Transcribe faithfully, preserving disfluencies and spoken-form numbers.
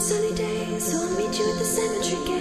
sunny days, so I'll meet you at the cemetery gate.